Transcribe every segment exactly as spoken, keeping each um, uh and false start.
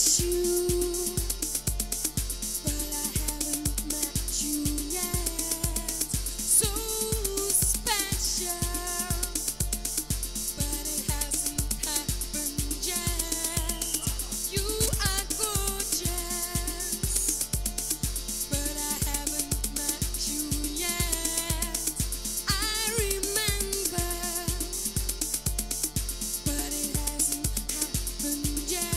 miss you, but I haven't met you yet. So special, but it hasn't happened yet. You are gorgeous, but I haven't met you yet. I remember, but it hasn't happened yet.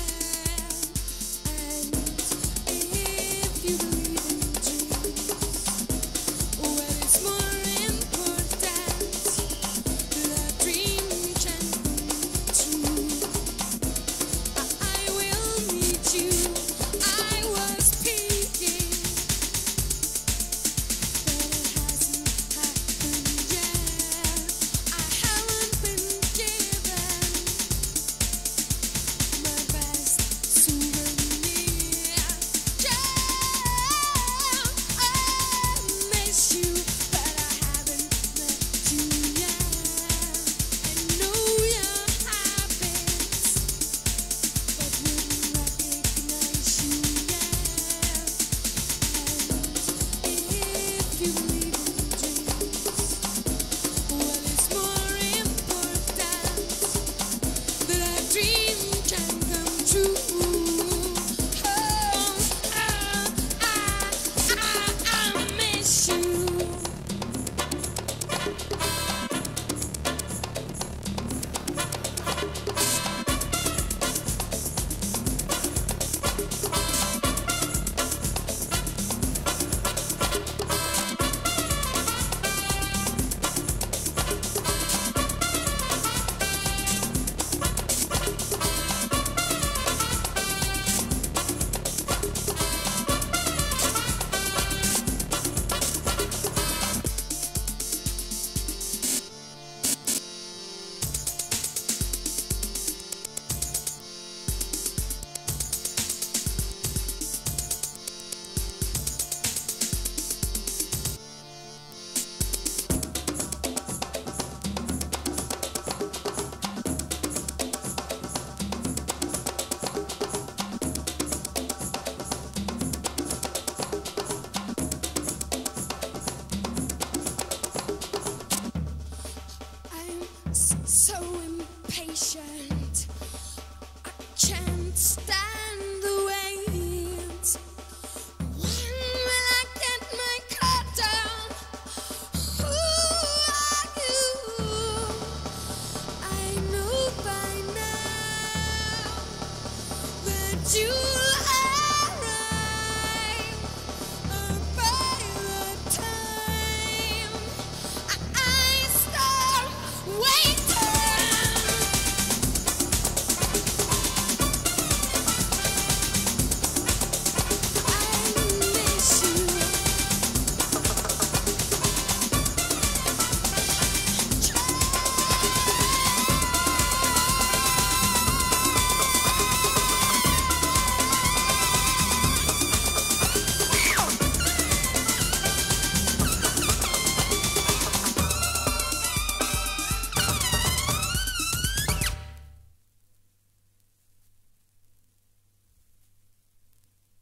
So impatient, I can't stand the wait. When will I get my car down? Who are you? I know by now that you